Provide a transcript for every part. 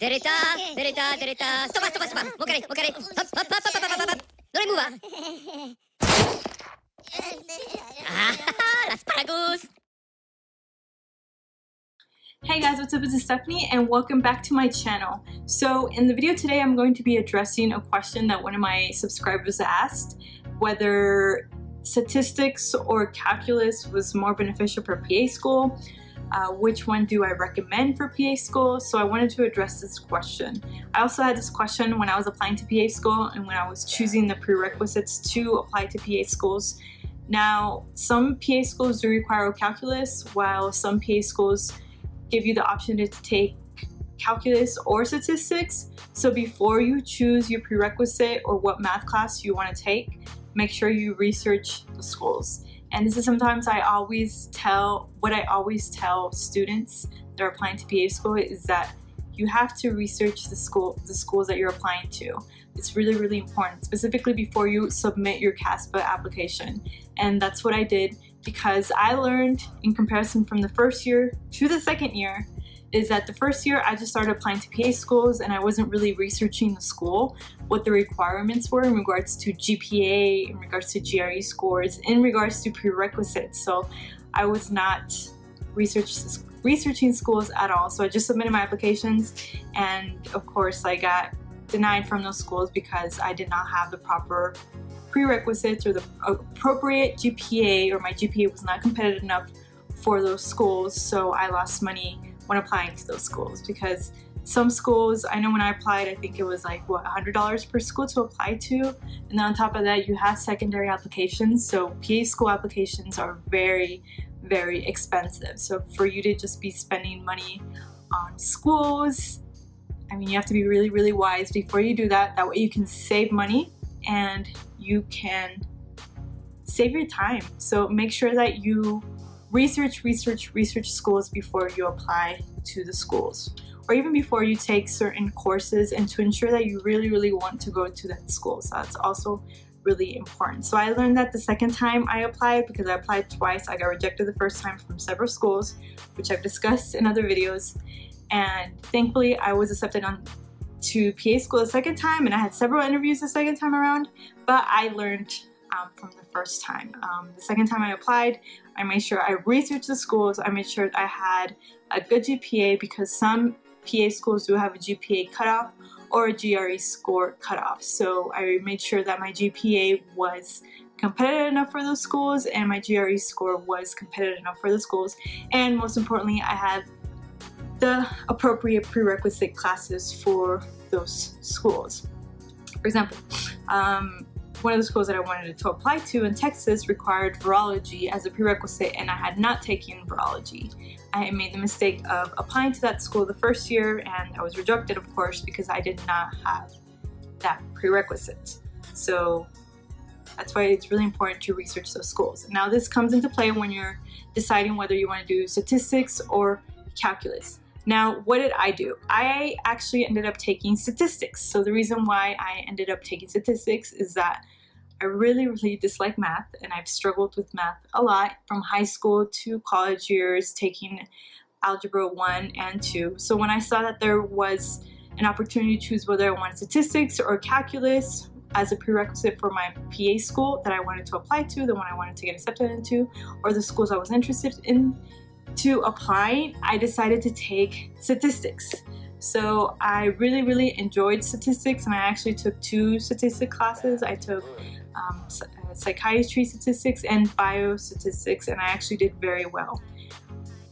Dereta, dereta, dereta. Stop, stop, stop. Mo kare, mo kare. Hop, hop, hop, hop, hop, hop. Dore muva. Ah, asparagus. Hey guys, what's up? This is Stephanie and welcome back to my channel. So in the video today, I'm going to be addressing a question that one of my subscribers asked, whether statistics or calculus was more beneficial for PA school. Which one do I recommend for PA school? So I wanted to address this question. I also had this question when I was applying to PA school and when I was choosing the prerequisites to apply to PA schools. Now, some PA schools do require calculus, while some PA schools give you the option to take calculus or statistics. So before you choose your prerequisite or what math class you want to take, make sure you research the schools. And this is sometimes what I always tell students that are applying to PA school is that you have to research the schools that you're applying to. It's really, really important, specifically before you submit your CASPA application. And that's what I did, because I learned in comparison from the first year to the second year is that the first year I just started applying to PA schools and I wasn't really researching the school, what the requirements were in regards to GPA, in regards to GRE scores, in regards to prerequisites. So I was not researching schools at all. So I just submitted my applications and of course I got denied from those schools because I did not have the proper prerequisites or the appropriate GPA, or my GPA was not competitive enough for those schools. So I lost money when applying to those schools, because some schools, I know when I applied, I think it was like, what, $100 per school to apply to, and then on top of that you have secondary applications. So PA school applications are very, very expensive. So for you to just be spending money on schools, I mean, you have to be really, really wise before you do that. That way you can save money and you can save your time. So make sure that you research schools before you apply to the schools, or even before you take certain courses, and to ensure that you really, really want to go to that school. So that's also really important. So I learned that the second time I applied, because I applied twice. I got rejected the first time from several schools, which I've discussed in other videos, and thankfully I was accepted to PA school the second time, and I had several interviews the second time around, but I learned from the first time. The second time I applied, I made sure I researched the schools. I made sure that I had a good GPA, because some PA schools do have a GPA cutoff or a GRE score cutoff. So I made sure that my GPA was competitive enough for those schools and my GRE score was competitive enough for the schools. And most importantly, I had the appropriate prerequisite classes for those schools. For example, one of the schools that I wanted to apply to in Texas required virology as a prerequisite, and I had not taken virology. I made the mistake of applying to that school the first year, and I was rejected, of course, because I did not have that prerequisite. So that's why it's really important to research those schools. Now this comes into play when you're deciding whether you want to do statistics or calculus. Now, what did I do? I actually ended up taking statistics. So the reason why I ended up taking statistics is that I really, really dislike math, and I've struggled with math a lot from high school to college years, taking Algebra 1 and 2. So when I saw that there was an opportunity to choose whether I wanted statistics or calculus as a prerequisite for my PA school that I wanted to apply to, the one I wanted to get accepted into, or the schools I was interested in, to apply, I decided to take statistics. So I really, really enjoyed statistics, and I actually took two statistics classes. I took psychiatry statistics and biostatistics, and I actually did very well.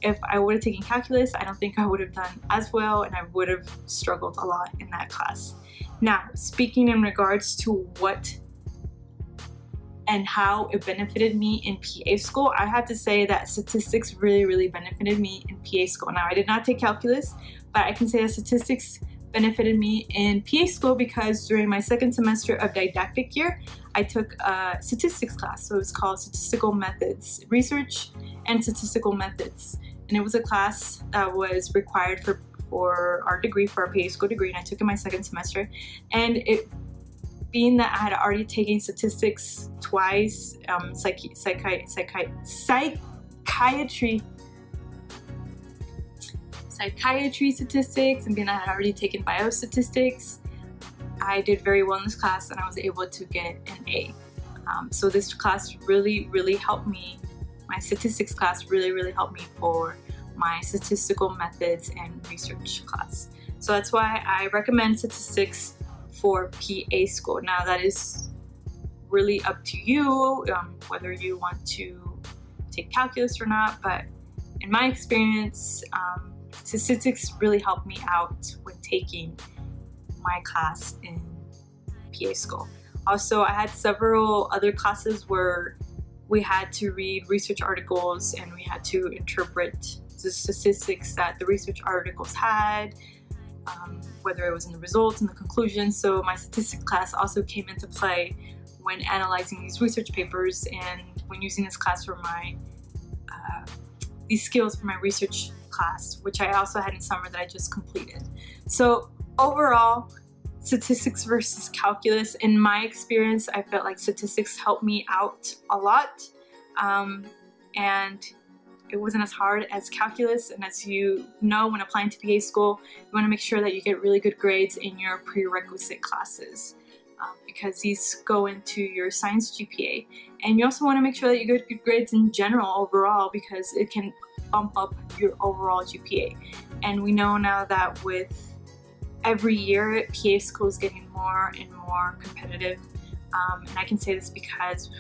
If I would have taken calculus, I don't think I would have done as well, and I would have struggled a lot in that class. Now, speaking in regards to what and how it benefited me in PA school, I have to say that statistics really, really benefited me in PA school. Now, I did not take calculus, but I can say that statistics benefited me in PA school, because during my second semester of didactic year, I took a statistics class. So it's called Statistical Methods, Research and Statistical Methods. And it was a class that was required for our degree, for our PA school degree, and I took it my second semester. And it, being that I had already taken statistics twice, psychiatry psychiatry statistics, and being that I had already taken biostatistics, I did very well in this class and I was able to get an A. So this class really helped me. My statistics class really helped me for my statistical methods and research class. So that's why I recommend statistics for PA school. Now that is really up to you, whether you want to take calculus or not, but in my experience, statistics really helped me out when taking my class in PA school. Also, I had several other classes where we had to read research articles and we had to interpret the statistics that the research articles had, whether it was in the results and the conclusions. So my statistics class also came into play when analyzing these research papers and when using this class for my these skills for my research class, which I also had in summer that I just completed. So overall, statistics versus calculus. In my experience, I felt like statistics helped me out a lot, and it wasn't as hard as calculus. And as you know, when applying to PA school, you want to make sure that you get really good grades in your prerequisite classes, because these go into your science GPA. And you also want to make sure that you get good grades in general overall, because it can bump up your overall GPA. And we know now that with every year, PA school is getting more and more competitive, and I can say this because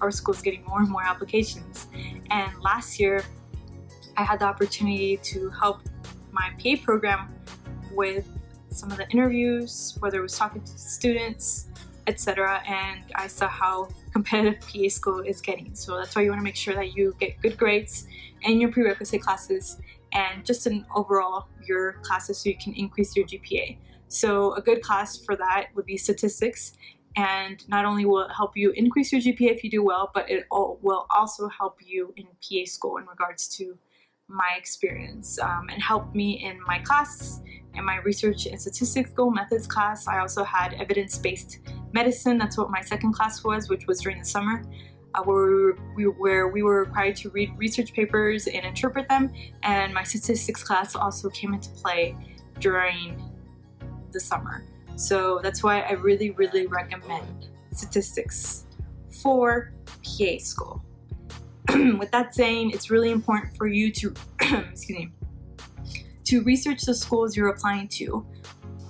our school is getting more and more applications. And last year, I had the opportunity to help my PA program with some of the interviews, whether it was talking to students, etc. And I saw how competitive PA school is getting. So that's why you want to make sure that you get good grades in your prerequisite classes, and just in overall your classes, so you can increase your GPA. So a good class for that would be statistics, and not only will it help you increase your GPA if you do well, but it will also help you in PA school in regards to my experience. It helped me in my class, in my research and statistical methods class. I also had evidence-based medicine. That's what my second class was, which was during the summer, where we were required to read research papers and interpret them, and my statistics class also came into play during the summer. So that's why I really recommend statistics for PA school. With that saying, it's really important for you to to research the schools you're applying to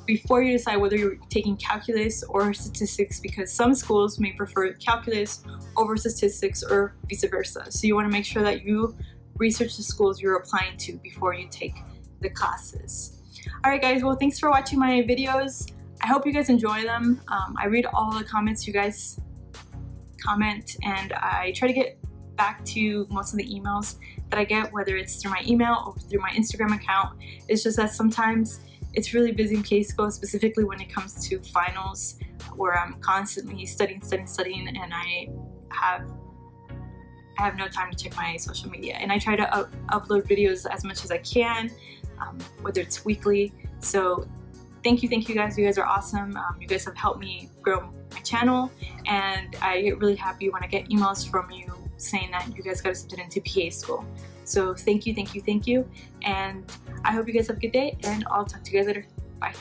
before you decide whether you're taking calculus or statistics, because some schools may prefer calculus over statistics or vice versa. So you want to make sure that you research the schools you're applying to before you take the classes. Alright guys, well thanks for watching my videos. I hope you guys enjoy them. I read all the comments you guys comment, and I try to get back to most of the emails that I get, whether it's through my email or through my Instagram account. It's just that sometimes it's really busy in PA school, specifically when it comes to finals, where I'm constantly studying, and I have no time to check my social media. And I try to upload videos as much as I can, whether it's weekly. So thank you guys. You guys are awesome. You guys have helped me grow my channel, and I get really happy when I get emails from you saying that you guys got accepted into PA school. So thank you, and I hope you guys have a good day, and I'll talk to you guys later. Bye.